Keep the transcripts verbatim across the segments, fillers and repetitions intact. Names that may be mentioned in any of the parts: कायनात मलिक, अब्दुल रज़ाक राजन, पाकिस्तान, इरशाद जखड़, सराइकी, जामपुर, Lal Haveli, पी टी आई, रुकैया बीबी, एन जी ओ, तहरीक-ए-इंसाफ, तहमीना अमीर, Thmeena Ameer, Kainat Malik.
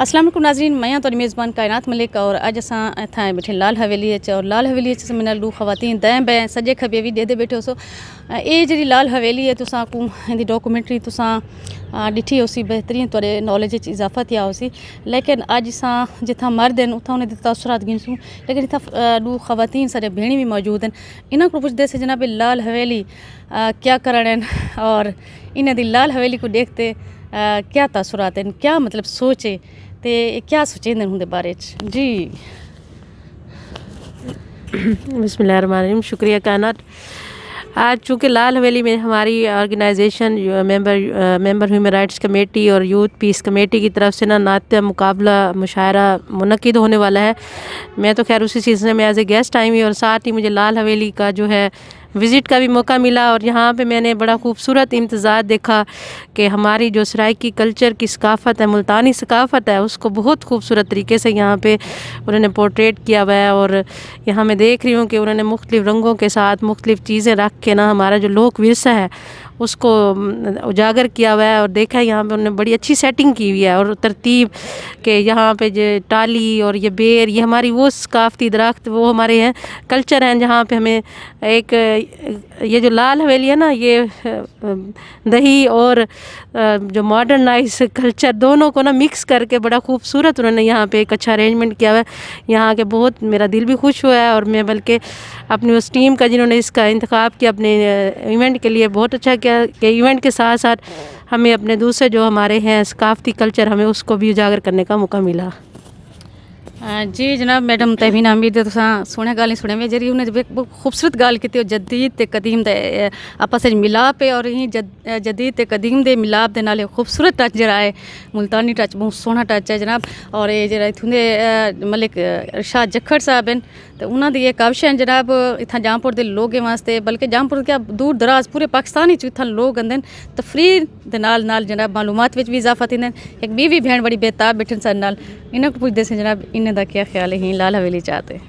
अस्सलाम वालेकुम नाज़रीन, मैं तो मेज़बान कायनात मलिक और अज अस इतें बैठे लाल हवेली और लाल हवेली मैंने लू खवातीन दें बें सजे खबे भी दे, दे बैठे सो ये जी लाल हवेली है तुसा को डॉक्यूमेंट्री तुसा डिठी होसी बेहतरीन तौरे नॉलेज इजाफा थिया होसी। लेकिन अज अस जिथा मर्द हैं उथा उन्हें तसरात गिनसूँ, लेकिन इतना लू खवातीन सारे भेणी भी मौजूद हैं। इन्हों को पुछते से जनाब लाल हवेली क्या करण और इन दी लाल हवेली को देखते आ, क्या तासुरात हैं, क्या मतलब सोचे ते क्या सोचे उनके बारे च। जी बिस्मिल्लाहिर्रहमानिर्रहीम, शुक्रिया कायनात। आज चूँकि लाल हवेली में हमारी organisation member member human rights committee और यूथ पीस कमेटी की तरफ से ना नात्य मुकाबला मुशायरा मुनक़िद होने वाला है। मैं तो खैर उसी सीज़न में एज ए गेस्ट आई हुई और साथ ही मुझे लाल हवेली का जो है विज़िट का भी मौका मिला और यहाँ पे मैंने बड़ा खूबसूरत इम्तज़ाज देखा कि हमारी जो सराइकी कल्चर की सकाफ़त है, मुल्तानी सकाफ़त है, उसको बहुत खूबसूरत तरीके से यहाँ पे उन्होंने पोर्ट्रेट किया हुआ है। और यहाँ मैं देख रही हूँ कि उन्होंने मुख्तलिफ़ रंगों के साथ मुख्तलिफ़ चीज़ें रख के ना हमारा जो लोक विरसा है उसको उजागर किया हुआ है। और देखा है यहाँ पे उन्होंने बड़ी अच्छी सेटिंग की हुई है और तरतीब के यहाँ पे जो टाली और ये बेर, ये हमारी वो सकाफ़ती दरख्त, वो हमारे हैं कल्चर हैं जहाँ पे हमें एक ये जो लाल हवेली है ना, ये दही और जो मॉडर्नाइज कल्चर दोनों को ना मिक्स करके बड़ा खूबसूरत उन्होंने यहाँ पे एक अच्छा अरेंजमेंट किया हुआ है। यहाँ के बहुत मेरा दिल भी खुश हुआ है और मैं बल्कि अपनी उस टीम का जिन्होंने इसका इंतखाब किया अपने इवेंट के लिए बहुत अच्छा किया कि इवेंट के साथ साथ हमें अपने दूसरे जो हमारे हैं सकाफ़ती कल्चर हमें उसको भी उजागर करने का मौका मिला। जी जनाब मैडम तहमीना अमीर तो सोहने गाल सुने में जी उन्हें खूबसूरत गाल की जदीद ते कदीम दे आपस मिलाप है और यही जद जदीद ते कदीम दे मिलाप दे नाले खूबसूरत टच जरा है, मुल्तानी टच बहुत सोहना टच है जनाब। और ये जरा इतने मलिक इरशाद जखड़ साहब हैं तो उन्होंने ये काविश हैं जनाब इतना जामपुर के लोगों वास्ते, बल्कि जामपुर क्या दूर दराज पूरे पाकिस्तान इतना लोग आते हैं तफरीर के नाल नाल जनाब मालूमात में भी इजाफा थी। एक बी भी भेण बड़ी बेताब बैठन सारे इन्हों को पुछते से जनाब इन दा क्या ख्याल है लाल हवेली चाहते।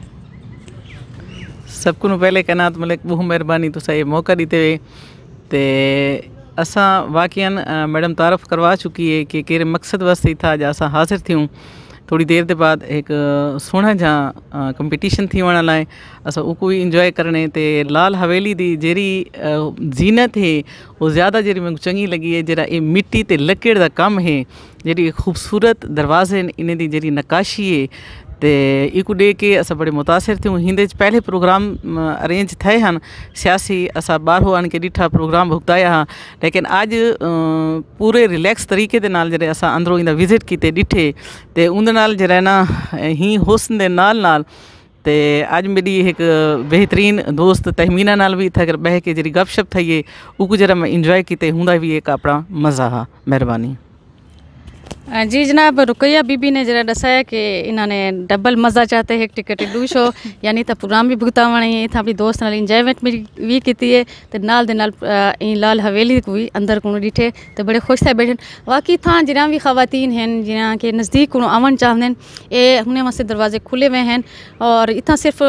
सब को पहले कायनात मलिक बहुत मेहरबानी तुसा ये मौका दीते हुए तो असा वाकियन मैडम तारफ़ करवा चुकी है कि कहे मकसद वास्ते ही था अज अस हाजिर थियूँ। थोड़ी देर के बाद एक सोहना जहाँ कंपटीशन थी वण लाए अस उको ही इंजॉय करने ते लाल हवेली दी जेरी जीनत है वो ज़्यादा जेरी मैं चंगी लगी है जरा ये मिट्टी ते लकड़ दा कम है, जेरी खूबसूरत दरवाजे इन्हें दी जेरी नक्काशी है तो इको दे के अस बड़े मुतासर थियूँ। हिंदे पहले प्रोग्राम अरेंज थे हन सियासी अस बारहो आन के डिठा प्रोग्राम भुगताया हाँ, लेकिन आज पूरे रिलैक्स तरीके दे नाल जरे अस अंदरों इंदा विजिट किते डिठे तो उंदे नाल जरा ना ही हुस्न दे नाल नाल ते अज मेरी एक बेहतरीन दोस्त तहमीना नाल भी था बह के जी गपशप थी है उको जरा मैं इंजॉय किते हुंदा भी एक अपना मज़ा हा। मेहरबानी। जी जनाब रुकैया बीबी ने जरा दसाया कि इन्होंने डबल मज़ा चाहते हैं, एक टिकट डू शो यानी इतना प्रोग्राम भी भुगतावना है, इतना अपनी दोस्त नाल इंजॉयमेंट भी की है तो नाल दे नाल लाल हवेली को भी अंदर को डिठे तो बड़े खुश थे बैठे। वाकई था जिना भी खवातीन हैं जिना के नज़दीक को आवन चाहते हैं ये उन्हें वास्ते दरवाजे खुले हुए हैं और इतना सिर्फ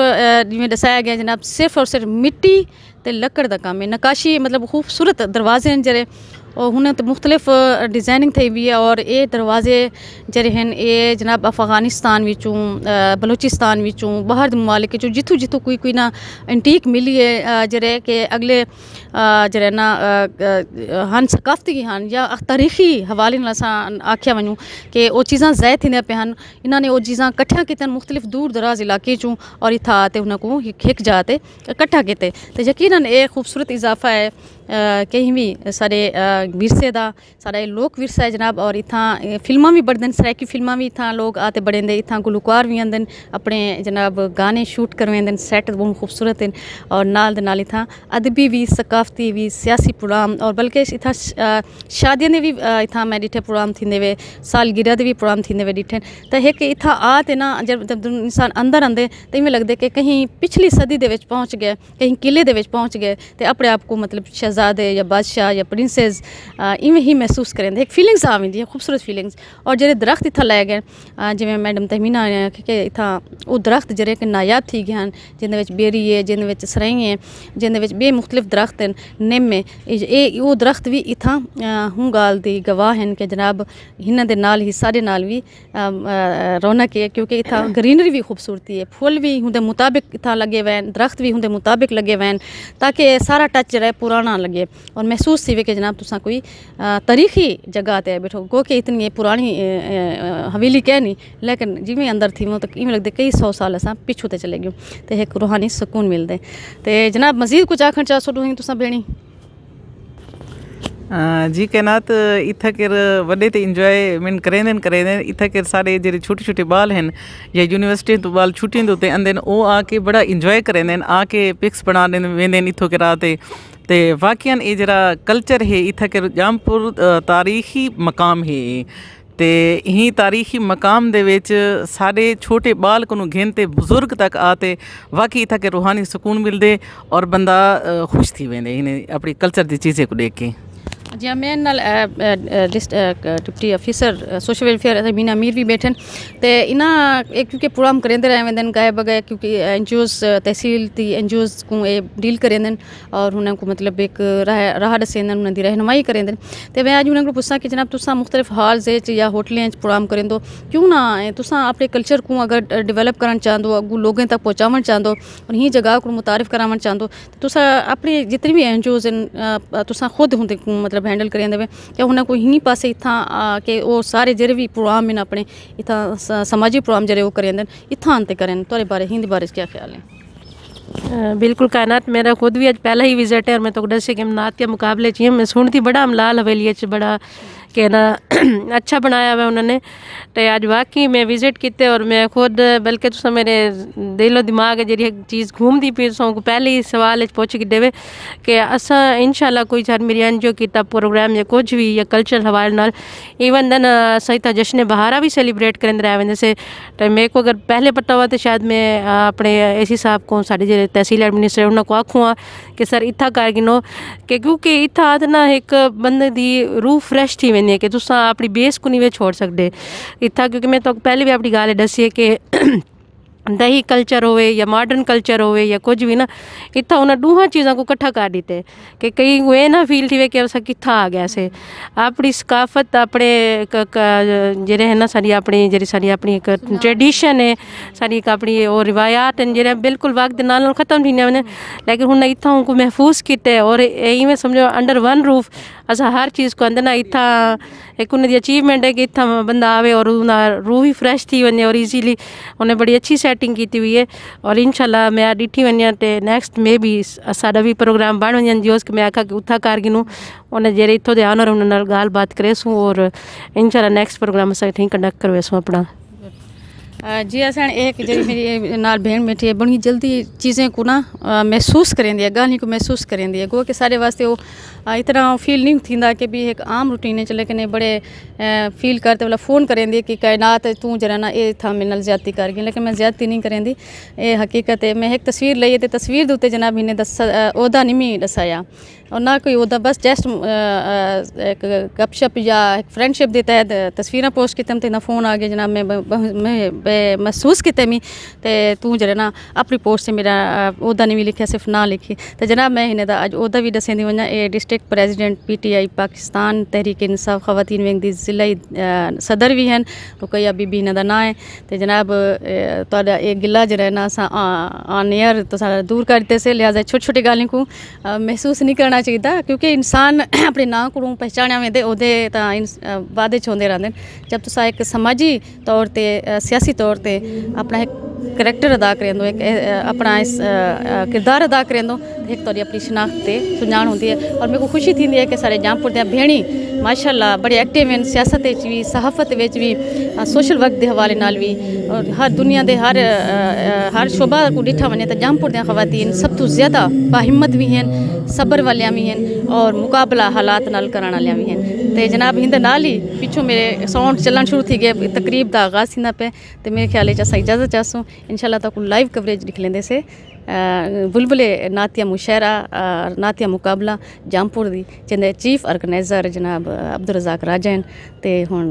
जिमें दसाया गया जनाब सिर्फ और सिर्फ मिट्टी तो लकड़ का काम है, नक्काशी मतलब खूबसूरत दरवाजे हैं जरे और उन्हें तो मुख्तलिफ डिज़ाइनिंग थी हुई है। और ये दरवाजे जरे हैं ये जनाब अफगानिस्तान विचों बलूचिस्तान विचों बाहर ममालिक जितों जितों कोई कोई ना एंटीक मिली है जरे के अगले जरे ना हन सकाफ़ती हन या तारीखी हवाले आख्या वनूँ कि वो चीज़ा ज़ाय थी पे हन इन्होंने वो चीज़ा कट्ठा कितन मुख्तलिफ दूर दराज इलाके चूँ और इतना आते उनको खिक जाते कट्ठा किते तो यकीनन ये खूबसूरत इजाफा है कहीं भी सारे विरसे का सारा लोक विरसा है जनाब। और इतना फिल्मा भी बढ़ते हैं सराइकी फिल्मा भी इतना लोग आते बढ़ेंदे इतना गुलकार भी आते हैं अपने जनाब गाने शूट करवाएं सेट बहुत खूबसूरत हैं और नाल दे नाल इतना अदबी भी सकाफ़ती भी सियासी प्रोग्राम और बल्कि इतना शादियों के भी इतना मैं डिठे प्रोग्राम थींदे वे सालगिरह के भी प्रोग्राम थींदे वे डिठे तो एक इतना आते ना जब जब इंसान अंदर आते तो इवें लगते कि कहीं पिछली सदी के पहुँच गए, कहीं किले के पहुँच गए तो अपने आप को मतलब शहजादे या बादशाह या प्रिंसेस इवें ही महसूस करें एक फीलिंग्स आवेंदी है खूबसूरत फीलिंग्स। और जे दरख्त इतना लै गए जिमें मैडम तहमीना ने आख्या कि इतना वो दरख्त जे नायाब थी गए हैं जिन्हें बेरी है जिन्हें सराई है जिन्हें बे मुख्तलिफ दरख्त हैं निम है ये वो दरख्त भी इतना हूँ गाल दी गवाह हैं कि जनाब इन्हों के नाल ही सारे नाल भी रौनक है क्योंकि इतना ग्रीनरी भी खूबसूरती है फुल भी उनके मुताबिक इतना लगे हुए हैं दरख्त भी उनके मुताबिक लगे हुए हैं ताकि सारा टच जरा पुराना लगे और महसूस थी कि जनाब तुसा कोई तारीखी जगह ते बैठो गो कि इतनी पुरानी हवेली कहनी लेकिन जिमें अंदर थी वो तो इवें लगते कई सौ साल अस पिछू तो चले गए तो एक रूहानी सुकून मिलते। तो जनाब मजीद कुछ आखण चाह सोडूंगी तुसा भेणी जी कायनात इत्था केर वडे ते इंजॉयमेंट करेंदन करेंदन इत्था केर सारे जेरे छोटे छोटे बाल हैं या यूनिवर्सिटी तो बाल छुट्टियां होते अंदन ओ आके बड़ा इंजॉय करेंदन आके पिक्स बना वेंदन इत्थों के राते ते वाकयान ये जरा कल्चर है इत्था केर जामपुर तारीखी मकाम है ते यही तारीखी मकाम दे विच सारे छोटे बाल को घेनते बुजुर्ग तक आते वाकई इत्था के रूहानी सुकून मिलते और बंदा खुश थी वेंदे इन्हें अपनी कल्चर की चीज़ें को देख के। जी मैं नाल deputy officer social welfare Tahmina Amir भी बैठन तो इन्हें क्योंकि प्रोग्राम करेंदे रहे वन गाय बगाए क्योंकि एन जी ओज़ तहसील की एन जी ओज़ को डील करेंदन और उनको मतलब एक राह राह दसेंदन उन्होंने रहनुमाई करेंदन। तो मैं अज उनको पुछा कि जनाब तुसा मुख्तलिफ हॉल्स या होटलें प्रोग्राम करेंदो क्यों ना तुसा अपने कल्चर को अगर डिवेलप करण चाहंदो अगू लोगों तक पहुँचावण चाहंदो और ही जगह को मुतारिफ करावण चाहंदो तुसा अपने जितनी भी एन जी ओज़ तुसा खुद उनके मतलब हैंडल करें क्या उन्हें कोई ही पास इतना के वो सारे जेरे भी प्रोग्राम हैं अपने इतना समाजी प्रोग्राम जो करें इतना अंत करें तो बारे हिंदी बारे क्या ख्याल है? बिल्कुल कायनात मेरा खुद भी आज पहला ही विजिट है और मैं तो डे के नात के मुकाबले चाहिए मैं सुनती बड़ा हम लाल हवेली बड़ा कहना अच्छा बनाया हुआ उन्होंने तो आज वाकई मैं विजिट किते और मैं खुद बल्कि तुसा मेरे दिलो दिमाग जी चीज़ घूमती पी तुम पहले ही सवाल पुछ कि देवे कि अस इंशाल्लाह कोई सर मेरी एन जी ओ किता प्रोग्राम या कुछ भी या कल्चर हवाले नाल इवन दन सहित जश्न बहारा भी सेलिब्रेट करें रहा वे से तो मेरे को अगर पहले पता हुआ तो शायद मैं अपने ए सी साहब को साढ़े जो तहसील एडमिनिस्ट्रेटर उन्होंने को आखूँ कि सर इत्था कर गिनो कि क्योंकि इत्था ना एक बंदे की रूह फ्रैश थी वही है कि तुस अपनी बेस को नहीं छोड़ सकते इत्था क्योंकि मैं तो पहले भी अपनी गाल दसी है कि दही कल्चर होवे या मॉडर्न कल्चर होवे या कुछ भी ना इतना उन्हें दूह चीज़ों को इकट्ठा कर देते कि कई वे ना फील थी वे कि अस कितना आ गया से अपनी सकाफत अपने जेरे है ना सारी अपनी जी सारी अपनी एक ट्रेडिशन है सारी एक अपनी और रिवायात हैं जरा बिल्कुल वक्त नाल खत्म थी उन्हें लेकिन उन्हें इतना उनको महफूज किते और इवें समझो अंडर वन रूफ अस हर चीज़ को अंदर इतना एक उन्हें अचीवमेंट है कि इतना बंदा आवे और रूह ही फ्रेश थी वे और ईजीली उन्हें बड़ी अच्छी सेटिंग की हुई है और इंशाल्लाह मैं डिठी वनिया ते नेक्स्ट मे भी साडा भी प्रोग्राम बन वनिया जो कि मैं आखा कि उत्था कारगिनू उन्हें जेरे इतों दे आनर उन्हें नाल गलबात करेसूँ और इंशाल्लाह नेक्स्ट प्रोग्राम अस इत्थे कंडक्ट करवेसूँ अपना। जी असन एक जी मेरी नाल भेन बैठी है बड़ी जल्दी चीज़ें को ना महसूस करें दी गाली को महसूस करें दी गो कि सारे वास्ते वो इतना फील नहीं थींदा कि भी एक आम रूटीन च लेकिन बड़े फील करते वाला फ़ोन करें दी कि कायनात तू जरा ना ये था मेरे नाल ज्यादती कर गई लेकिन मैं ज्यादती नहीं करें दी ये हकीकत है। मैं एक तस्वीर लई तो तस्वीर उत्ते जनाब इन्हें दस ओहदा नहीं दसाया और ना कोई ओहदा बस जस्ट एक गपशप या एक फ्रेंडशिप के तहत तस्वीर पोस्ट कितम तो इन्हें फ़ोन आ गया जनाब मैं महसूस किते मी ते तू जरा ना अपनी पोस्ट से मेरा ओहदा नहीं लिखा सिर्फ ना लिखी तो जनाब मैं इन्हें अज ओहदा भी दसेंदी वना ए district president पी टी आई पाकिस्तान तहरीक-ए-इंसाफ खवातीन विंग दी जिलाई सदर भी हैं रुकैया बीबी इन्हों का ना है तो जनाब तुहाडा ये गिला जरा ना अस ऑन एयर तो दूर कर दिते से लिहाजा छोटी छोटी गाली को महसूस नहीं करना चाहिए क्योंकि इंसान अपने नाँ को पहचाने वेंदे ओहदे तां वादे होंदे रहंदे जब तुस एक समाजी तौर पर सियासी तौर ते अपना एक करैक्टर अदा करें दो एक अपना इस किरदार अदा करें दो एक तौरी अपनी शनाख्त सुझान होती है और मेरे को खुशी थी है कि सारे जामपुर दी भेणी माशाल्लाह बड़े एक्टिव हैं सियासत भी सहाफत भी सोशल वर्क के हवाले नाल भी और हर दुनिया के हर हर शोबा को डिठा वने तो जामपुर दी खवातीन सब तो ज़्यादा बाहिम्मत भी हैं सबर वाली भी हैं और मुकाबला हालात नाल कराने वाली भी हैं। तो जनाब हिंद नाल ही पिछों मेरे साउंड चलना शुरू थी गए तकरीब का आगाज़ थी पे तो मेरे ख्याल अस इजाज़त चाहूँ इंशाल्लाह तक लाइव कवरेज लिख लेंदे से बुलबुले नातिया मुशायरा और नातिया मुकाबला जामपुर दी जिंदे चीफ आर्गनाइजर जनाब अब्दुल रज़ाक राजन ते हुन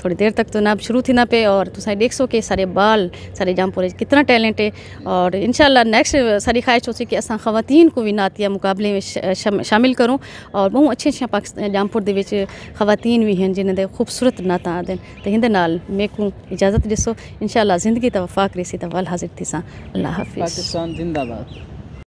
थोड़ी देर तक तो नाब शुरू थी ना पे और तुम देख सो कि सारे बाल सारे जामपुर कितना टैलेंट है और इंशाल्लाह नेक्स्ट सारी ख्वाहिश होती कि असा खवातीन को भी नातिया मुकाबले में शाम, शामिल करूँ और बहुत अच्छे अच्छे पाकिस्तान जामपुर के खवातीन भी हैं जिन्हें खूबसूरत नाता आदि तो हिंदे नाल मेकू इजाज़त दिसो इंशाल्लाह जिंदगी तवफाक रेसी तवाल हाजिर थी सा अल्लाह हाफिज़। पाकिस्तान जिंदाबाद।